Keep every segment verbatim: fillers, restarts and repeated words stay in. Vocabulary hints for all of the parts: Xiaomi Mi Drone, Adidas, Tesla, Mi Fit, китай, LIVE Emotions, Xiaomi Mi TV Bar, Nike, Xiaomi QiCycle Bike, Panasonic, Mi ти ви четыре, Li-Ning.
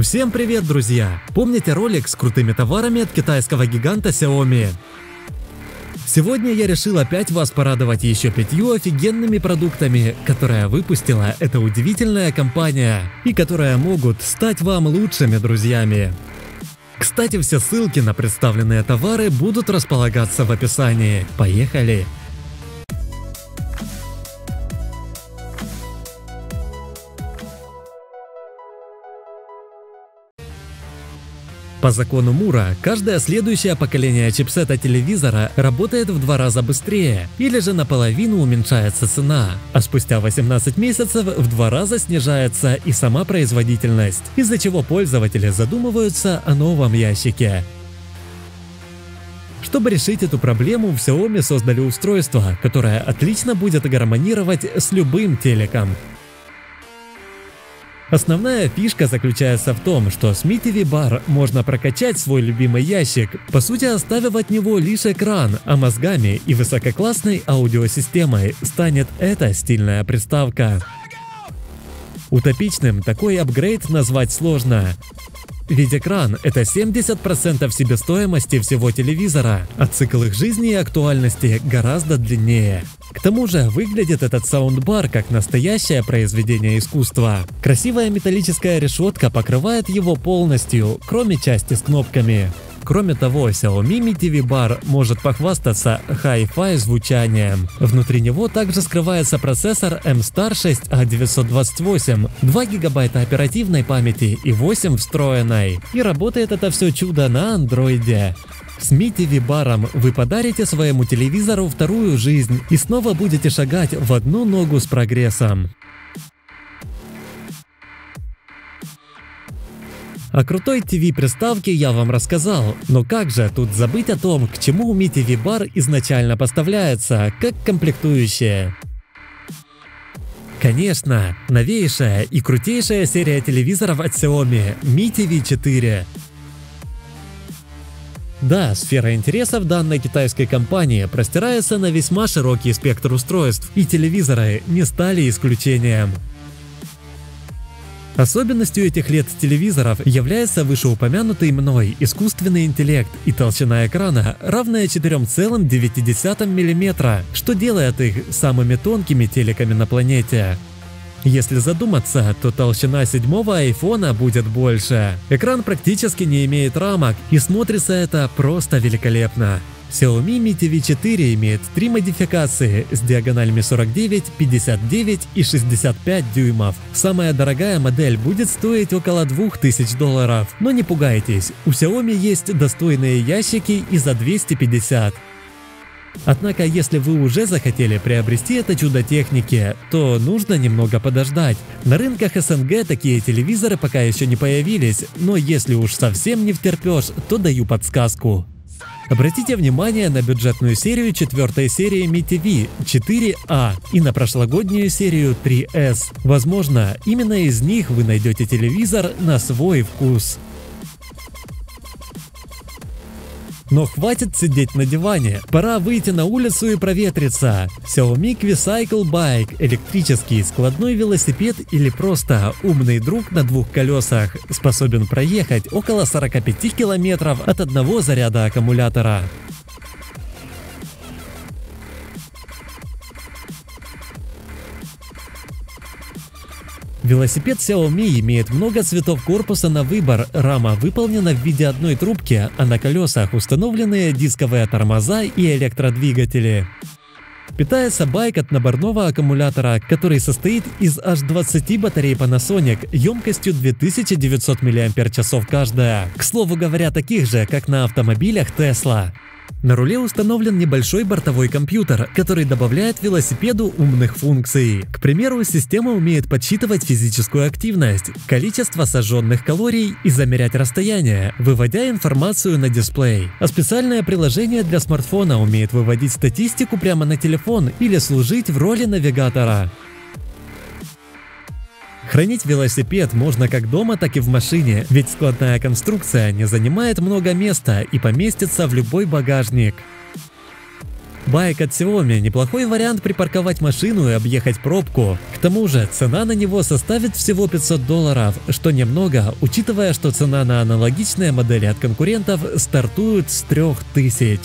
Всем привет, друзья! Помните ролик с крутыми товарами от китайского гиганта Xiaomi? Сегодня я решил опять вас порадовать еще пятью офигенными продуктами, которые выпустила эта удивительная компания и которые могут стать вам лучшими друзьями. Кстати, все ссылки на представленные товары будут располагаться в описании. Поехали! По закону Мура, каждое следующее поколение чипсета телевизора работает в два раза быстрее, или же наполовину уменьшается цена, а спустя восемнадцать месяцев в два раза снижается и сама производительность, из-за чего пользователи задумываются о новом ящике. Чтобы решить эту проблему, в Xiaomi создали устройство, которое отлично будет гармонировать с любым телеком. Основная фишка заключается в том, что с Mi ти ви Bar можно прокачать свой любимый ящик, по сути оставив от него лишь экран, а мозгами и высококлассной аудиосистемой станет эта стильная приставка. Утопичным такой апгрейд назвать сложно. Ведь экран – это семьдесят процентов себестоимости всего телевизора, а цикл их жизни и актуальности гораздо длиннее. К тому же выглядит этот саундбар как настоящее произведение искусства. Красивая металлическая решетка покрывает его полностью, кроме части с кнопками. Кроме того, Xiaomi Mi ти ви Bar может похвастаться хай-фай звучанием. Внутри него также скрывается процессор эм стар шесть а девятьсот двадцать восемь, два гигабайта оперативной памяти и восемь встроенной. И работает это все чудо на андроиде. С Mi ти ви Bar вы подарите своему телевизору вторую жизнь и снова будете шагать в одну ногу с прогрессом. О крутой ти ви-приставке я вам рассказал, но как же тут забыть о том, к чему Mi ти ви Bar изначально поставляется, как комплектующее? Конечно, новейшая и крутейшая серия телевизоров от Xiaomi – Mi ти ви четыре. Да, сфера интересов данной китайской компании простирается на весьма широкий спектр устройств, и телевизоры не стали исключением. Особенностью этих лет телевизоров является вышеупомянутый мной искусственный интеллект и толщина экрана, равная четырем целым девяти десятым миллиметра, что делает их самыми тонкими телеками на планете. Если задуматься, то толщина седьмого айфона будет больше. Экран практически не имеет рамок, и смотрится это просто великолепно. Xiaomi Mi ти ви четыре имеет три модификации с диагоналями сорок девять, пятьдесят девять и шестьдесят пять дюймов. Самая дорогая модель будет стоить около двух тысяч долларов, но не пугайтесь, у Xiaomi есть достойные ящики и за двести пятьдесят. Однако, если вы уже захотели приобрести это чудо техники, то нужно немного подождать. На рынках СНГ такие телевизоры пока еще не появились, но если уж совсем не втерпешь, то даю подсказку. Обратите внимание на бюджетную серию четвертой серии Mi ти ви четыре а и на прошлогоднюю серию три эс. Возможно, именно из них вы найдете телевизор на свой вкус. Но хватит сидеть на диване, пора выйти на улицу и проветриться. Xiaomi QiCycle Bike – электрический складной велосипед или просто умный друг на двух колесах, способен проехать около сорока пяти километров от одного заряда аккумулятора. Велосипед Xiaomi имеет много цветов корпуса на выбор, рама выполнена в виде одной трубки, а на колесах установлены дисковые тормоза и электродвигатели. Питается байк от наборного аккумулятора, который состоит из аж двадцати батарей Panasonic емкостью две тысячи девятьсот миллиампер-часов каждая. К слову говоря, таких же, как на автомобилях Tesla. На руле установлен небольшой бортовой компьютер, который добавляет велосипеду умных функций. К примеру, система умеет подсчитывать физическую активность, количество сожженных калорий и замерять расстояние, выводя информацию на дисплей. А специальное приложение для смартфона умеет выводить статистику прямо на телефон или служить в роли навигатора. Хранить велосипед можно как дома, так и в машине, ведь складная конструкция не занимает много места и поместится в любой багажник. Bike от Xiaomi – неплохой вариант припарковать машину и объехать пробку. К тому же цена на него составит всего пятьсот долларов, что немного, учитывая, что цена на аналогичные модели от конкурентов стартует с трёх тысяч.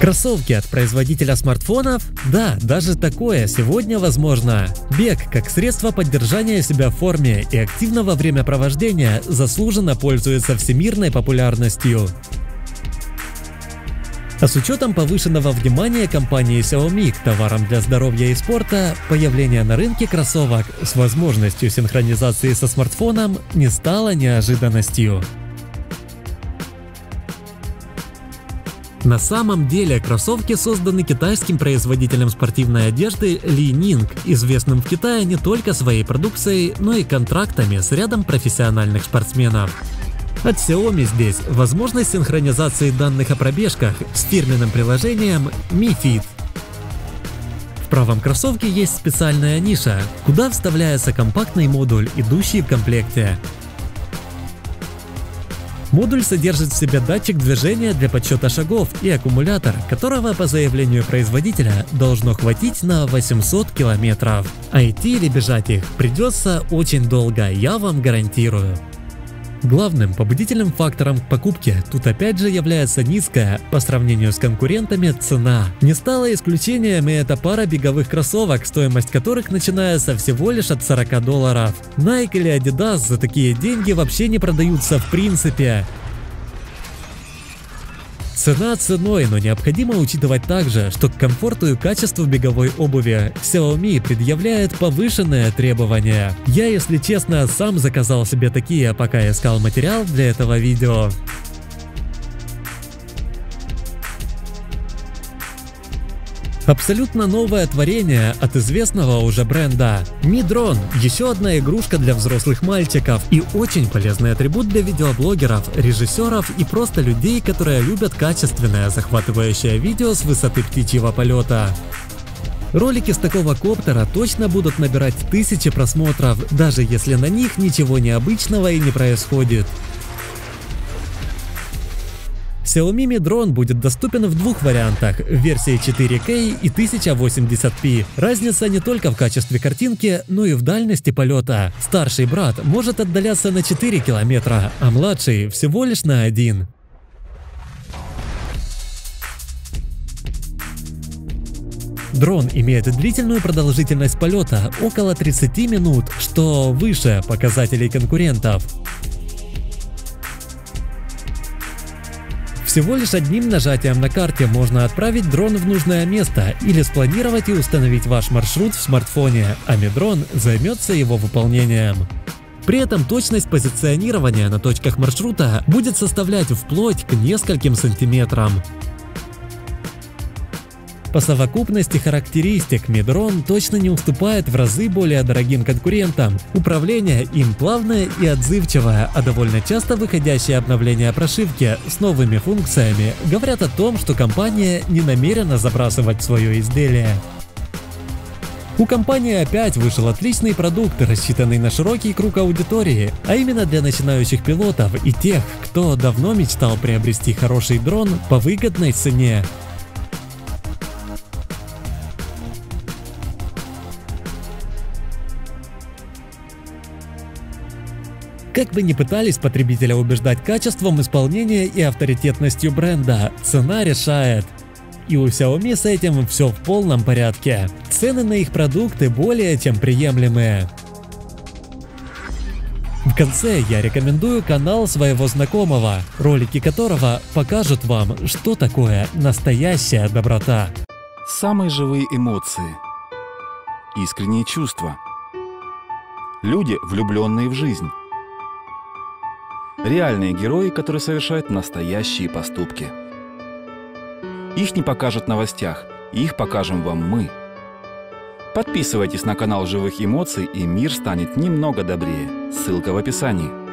Кроссовки от производителя смартфонов? Да, даже такое сегодня возможно. Бег как средство поддержания себя в форме и активного времяпровождения заслуженно пользуется всемирной популярностью. А с учетом повышенного внимания компании Xiaomi к товарам для здоровья и спорта, появление на рынке кроссовок с возможностью синхронизации со смартфоном не стало неожиданностью. На самом деле кроссовки созданы китайским производителем спортивной одежды Li-Ning, известным в Китае не только своей продукцией, но и контрактами с рядом профессиональных спортсменов. От Xiaomi здесь возможность синхронизации данных о пробежках с фирменным приложением Mi Fit. В правом кроссовке есть специальная ниша, куда вставляется компактный модуль, идущий в комплекте. Модуль содержит в себе датчик движения для подсчета шагов и аккумулятор, которого по заявлению производителя должно хватить на восемьсот километров. А идти или бежать их придется очень долго, я вам гарантирую. Главным побудительным фактором к покупке тут опять же является низкая, по сравнению с конкурентами, цена. Не стало исключением и эта пара беговых кроссовок, стоимость которых начинается всего лишь от сорока долларов. Nike или Adidas за такие деньги вообще не продаются в принципе. Цена ценой, но необходимо учитывать также, что к комфорту и качеству беговой обуви Xiaomi предъявляет повышенные требования. Я, если честно, сам заказал себе такие, пока искал материал для этого видео. Абсолютно новое творение от известного уже бренда. Mi Drone – еще одна игрушка для взрослых мальчиков и очень полезный атрибут для видеоблогеров, режиссеров и просто людей, которые любят качественное, захватывающее видео с высоты птичьего полета. Ролики с такого коптера точно будут набирать тысячи просмотров, даже если на них ничего необычного и не происходит. Xiaomi Mi Drone будет доступен в двух вариантах – версии четыре кей и тысяча восемьдесят пи. Разница не только в качестве картинки, но и в дальности полета. Старший брат может отдаляться на четыре километра, а младший – всего лишь на один. Дрон имеет длительную продолжительность полета – около тридцати минут, что выше показателей конкурентов. Всего лишь одним нажатием на карте можно отправить дрон в нужное место или спланировать и установить ваш маршрут в смартфоне, а Mi Drone займется его выполнением. При этом точность позиционирования на точках маршрута будет составлять вплоть к нескольким сантиметрам. По совокупности характеристик Mi Drone точно не уступает в разы более дорогим конкурентам. Управление им плавное и отзывчивое, а довольно часто выходящие обновления прошивки с новыми функциями говорят о том, что компания не намерена забрасывать свое изделие. У компании опять вышел отличный продукт, рассчитанный на широкий круг аудитории, а именно для начинающих пилотов и тех, кто давно мечтал приобрести хороший дрон по выгодной цене. Как бы ни пытались потребителя убеждать качеством исполнения и авторитетностью бренда, цена решает. И у Xiaomi с этим все в полном порядке. Цены на их продукты более чем приемлемые. В конце я рекомендую канал своего знакомого, ролики которого покажут вам, что такое настоящая доброта. Самые живые эмоции. Искренние чувства. Люди, влюбленные в жизнь. Реальные герои, которые совершают настоящие поступки. Их не покажут в новостях, их покажем вам мы. Подписывайтесь на канал Живых Эмоций, и мир станет немного добрее. Ссылка в описании.